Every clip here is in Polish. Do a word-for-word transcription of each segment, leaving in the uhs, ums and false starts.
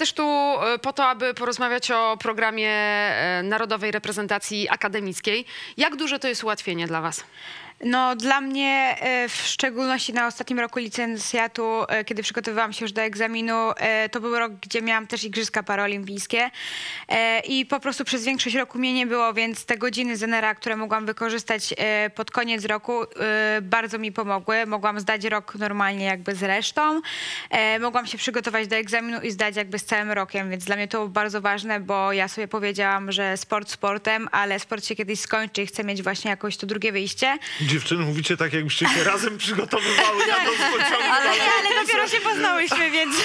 też tu po to, aby porozmawiać o programie Narodowej Reprezentacji Akademickiej. Jak duże to jest ułatwienie dla was? No, dla mnie w szczególności na ostatnim roku licencjatu, kiedy przygotowywałam się już do egzaminu, to był rok, gdzie miałam też igrzyska paraolimpijskie i po prostu przez większość roku mnie nie było, więc te godziny Zenera, które mogłam wykorzystać pod koniec roku, bardzo mi pomogły. Mogłam zdać rok normalnie jakby z resztą, mogłam się przygotować do egzaminu i zdać jakby z całym rokiem, więc dla mnie to było bardzo ważne, bo ja sobie powiedziałam, że sport sportem, ale sport się kiedyś skończy i chcę mieć właśnie jakoś to drugie wyjście. Dziewczyny, mówicie tak, jakbyście się razem przygotowywały na to skończone. Ale, ale dopiero się poznałyśmy, więc...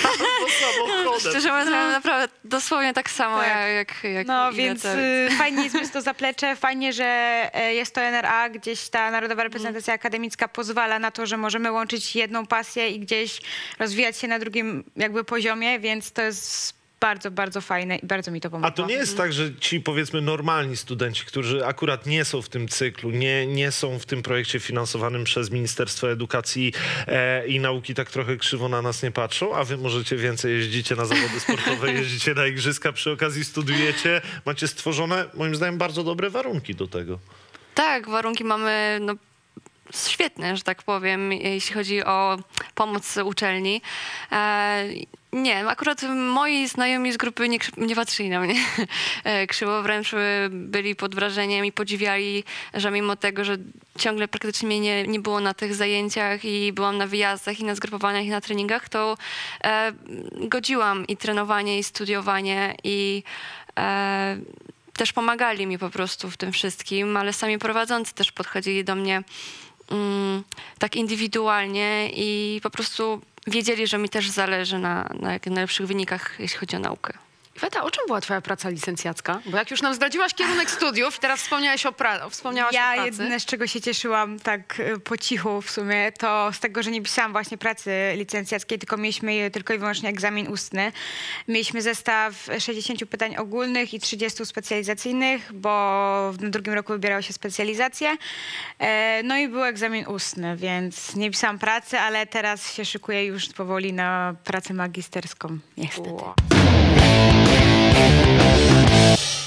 Szczerze mówiąc, no, naprawdę dosłownie tak samo, tak. jak... jak no, więc tak. Fajnie jest to zaplecze, fajnie, że jest to N R A, gdzieś ta Narodowa Reprezentacja Akademicka pozwala na to, że możemy łączyć jedną pasję i gdzieś rozwijać się na drugim jakby poziomie, więc to jest... Bardzo, bardzo fajne i bardzo mi to pomogło. A to nie jest tak, że ci, powiedzmy, normalni studenci, którzy akurat nie są w tym cyklu, nie, nie są w tym projekcie finansowanym przez Ministerstwo Edukacji e, i Nauki, tak trochę krzywo na nas nie patrzą, a wy możecie więcej, jeździcie na zawody sportowe, jeździcie na igrzyska, przy okazji studiujecie, macie stworzone, moim zdaniem, bardzo dobre warunki do tego. Tak, warunki mamy... No... Świetne, że tak powiem, jeśli chodzi o pomoc uczelni. Nie, akurat moi znajomi z grupy nie, nie patrzyli na mnie krzywo, wręcz byli pod wrażeniem i podziwiali, że mimo tego, że ciągle praktycznie mnie nie, nie było na tych zajęciach i byłam na wyjazdach i na zgrupowaniach i na treningach, to godziłam i trenowanie, i studiowanie, i... Też pomagali mi po prostu w tym wszystkim, ale sami prowadzący też podchodzili do mnie um, tak indywidualnie i po prostu wiedzieli, że mi też zależy na, na jak najlepszych wynikach, jeśli chodzi o naukę. Iweta, o czym była twoja praca licencjacka? Bo jak już nam zdradziłaś kierunek studiów, teraz wspomniałaś o, pra wspomniałaś ja o pracy. Ja jedyne, z czego się cieszyłam tak po cichu w sumie, to z tego, że nie pisałam właśnie pracy licencjackiej, tylko mieliśmy tylko i wyłącznie egzamin ustny. Mieliśmy zestaw sześćdziesięciu pytań ogólnych i trzydziestu specjalizacyjnych, bo w drugim roku wybierało się specjalizacje. No i był egzamin ustny, więc nie pisałam pracy, ale teraz się szykuję już powoli na pracę magisterską, niestety. Wow. We'll be right back.